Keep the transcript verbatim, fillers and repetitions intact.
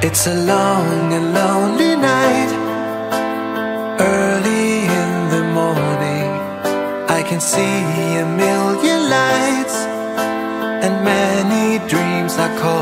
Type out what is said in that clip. It's a long and lonely night. Early in the morning, I can see a million lights, and many dreams are caught.